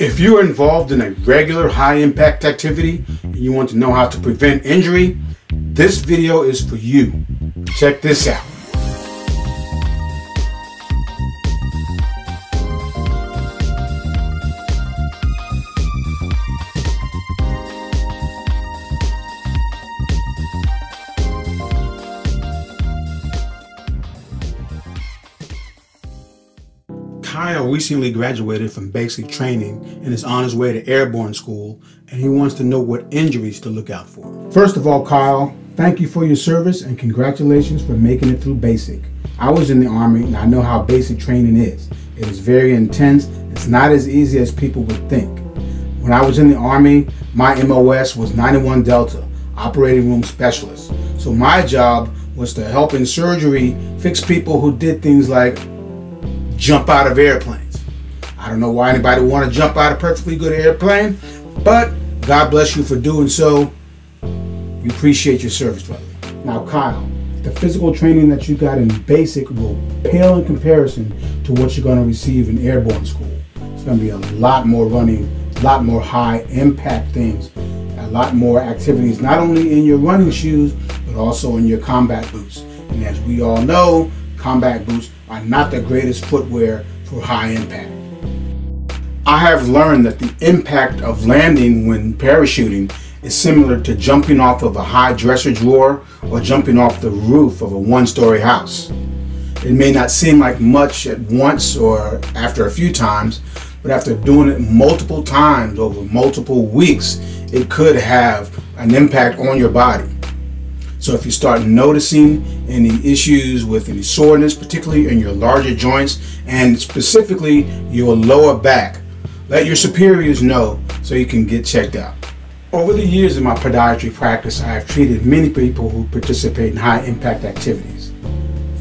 If you're involved in a regular high-impact activity and you want to know how to prevent injury, this video is for you. Check this out. Kyle recently graduated from basic training and is on his way to airborne school, and he wants to know what injuries to look out for. First of all, Kyle, thank you for your service and congratulations for making it through basic. I was in the Army and I know how basic training is. It is very intense. It's not as easy as people would think. When I was in the Army, my MOS was 91 Delta, operating room specialist. So my job was to help in surgery fix people who did things like jump out of airplanes. I don't know why anybody would want to jump out of a perfectly good airplane, but God bless you for doing so. We appreciate your service, brother. Now, Kyle, the physical training that you got in basic will pale in comparison to what you're going to receive in airborne school. It's going to be a lot more running, a lot more high impact things, a lot more activities, not only in your running shoes, but also in your combat boots. And as we all know, combat boots are not the greatest footwear for high impact. I have learned that the impact of landing when parachuting is similar to jumping off of a high dresser drawer or jumping off the roof of a one-story house. It may not seem like much at once or after a few times, but after doing it multiple times over multiple weeks, it could have an impact on your body. So if you start noticing any issues with any soreness, particularly in your larger joints and specifically your lower back, let your superiors know so you can get checked out. Over the years in my podiatry practice, I have treated many people who participate in high impact activities.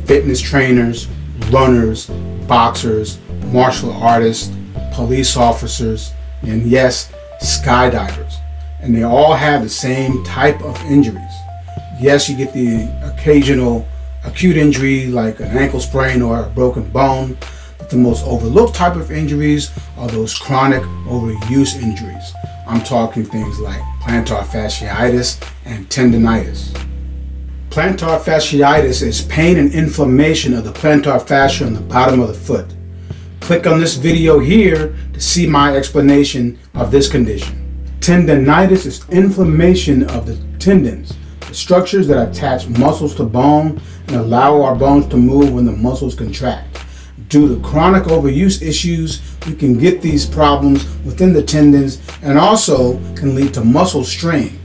Fitness trainers, runners, boxers, martial artists, police officers, and yes, skydivers. And they all have the same type of injuries. Yes, you get the occasional acute injury like an ankle sprain or a broken bone, but the most overlooked type of injuries are those chronic overuse injuries. I'm talking things like plantar fasciitis and tendinitis. Plantar fasciitis is pain and inflammation of the plantar fascia on the bottom of the foot. Click on this video here to see my explanation of this condition. Tendinitis is inflammation of the tendons, the structures that attach muscles to bone and allow our bones to move when the muscles contract. Due to chronic overuse issues, we can get these problems within the tendons and also can lead to muscle strain.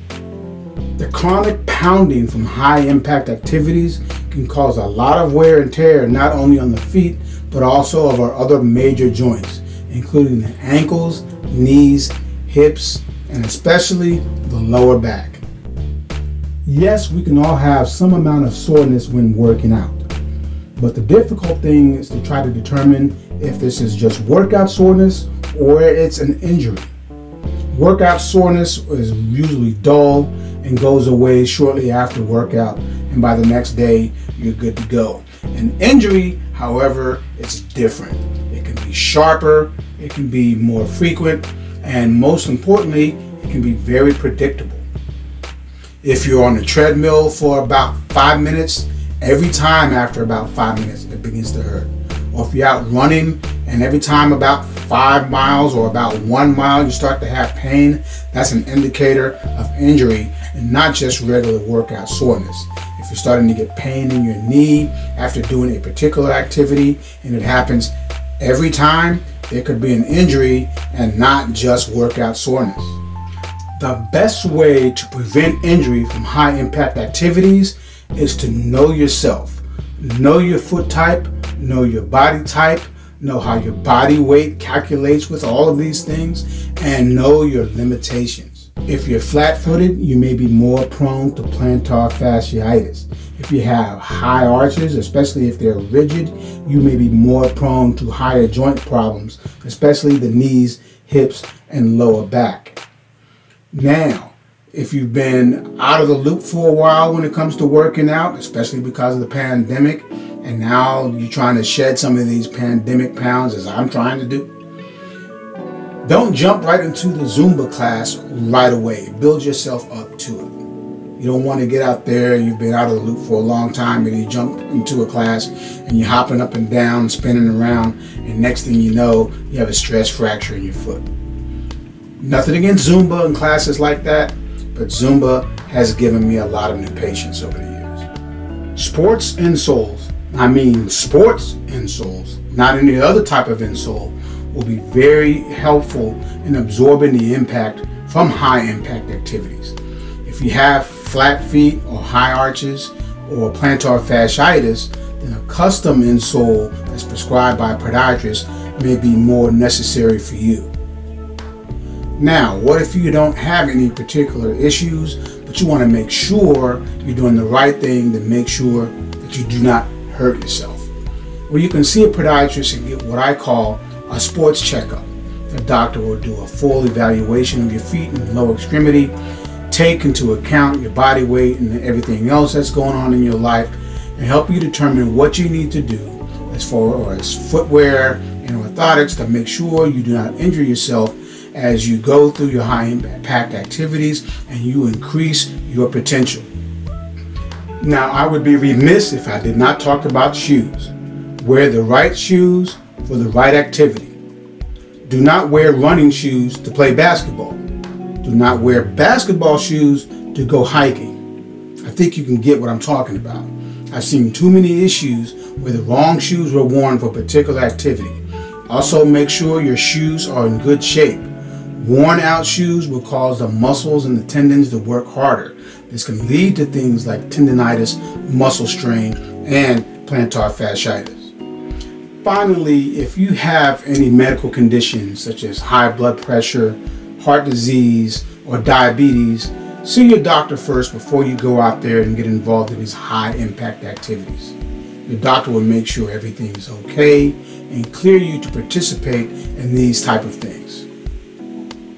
The chronic pounding from high impact activities can cause a lot of wear and tear not only on the feet but also of our other major joints, including the ankles, knees, hips, and especially the lower back. Yes, we can all have some amount of soreness when working out, but the difficult thing is to try to determine if this is just workout soreness or it's an injury. Workout soreness is usually dull and goes away shortly after workout, and by the next day, you're good to go. An injury, however, is different. It can be sharper, it can be more frequent, and most importantly, it can be very predictable. If you're on the treadmill for about 5 minutes, every time after about 5 minutes, it begins to hurt. Or if you're out running and every time about 5 miles or about 1 mile, you start to have pain, that's an indicator of injury and not just regular workout soreness. If you're starting to get pain in your knee after doing a particular activity and it happens every time, it could be an injury and not just workout soreness. The best way to prevent injury from high impact activities is to know yourself. Know your foot type, know your body type, know how your body weight calculates with all of these things, and know your limitations. If you're flat footed, you may be more prone to plantar fasciitis. If you have high arches, especially if they're rigid, you may be more prone to higher joint problems, especially the knees, hips, and lower back. Now, if you've been out of the loop for a while when it comes to working out, especially because of the pandemic, and now you're trying to shed some of these pandemic pounds as I'm trying to do, Don't jump right into the Zumba class right away. Build yourself up to it. You don't want to get out there, you've been out of the loop for a long time, and you jump into a class and you're hopping up and down, spinning around, and next thing you know, you have a stress fracture in your foot. Nothing against Zumba and classes like that, but Zumba has given me a lot of new patients over the years. Sports insoles, I mean sports insoles, not any other type of insole, will be very helpful in absorbing the impact from high impact activities. If you have flat feet or high arches or plantar fasciitis, then a custom insole that's prescribed by a podiatrist may be more necessary for you. Now, what if you don't have any particular issues, but you want to make sure you're doing the right thing to make sure that you do not hurt yourself? Well, you can see a podiatrist and get what I call a sports checkup. The doctor will do a full evaluation of your feet and lower extremity, take into account your body weight and everything else that's going on in your life, and help you determine what you need to do as far as footwear and orthotics to make sure you do not injure yourself as you go through your high impact activities and you increase your potential. Now, I would be remiss if I did not talk about shoes. Wear the right shoes for the right activity. Do not wear running shoes to play basketball. Do not wear basketball shoes to go hiking. I think you can get what I'm talking about. I've seen too many issues where the wrong shoes were worn for a particular activity. Also, make sure your shoes are in good shape. Worn out shoes will cause the muscles and the tendons to work harder. This can lead to things like tendinitis, muscle strain, and plantar fasciitis. Finally, if you have any medical conditions such as high blood pressure, heart disease, or diabetes, see your doctor first before you go out there and get involved in these high impact activities. Your doctor will make sure everything is okay and clear you to participate in these type of things.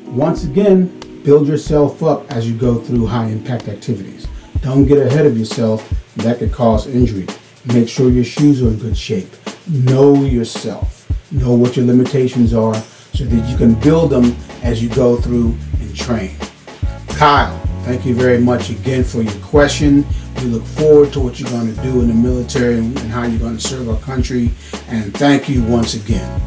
Once again, build yourself up as you go through high impact activities. Don't get ahead of yourself, that could cause injury. Make sure your shoes are in good shape. Know yourself. Know what your limitations are, so that you can build them as you go through and train. Kyle, thank you very much again for your question. We look forward to what you're going to do in the military and how you're going to serve our country. And thank you once again.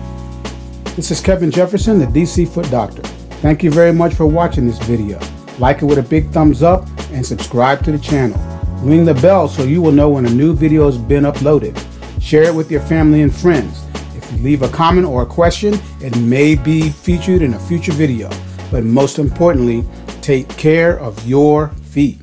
This is Kevin Jefferson, the DC Foot Doctor. Thank you very much for watching this video. Like it with a big thumbs up and subscribe to the channel. Ring the bell so you will know when a new video has been uploaded. Share it with your family and friends. Leave a comment or a question, it may be featured in a future video. But most importantly, take care of your feet.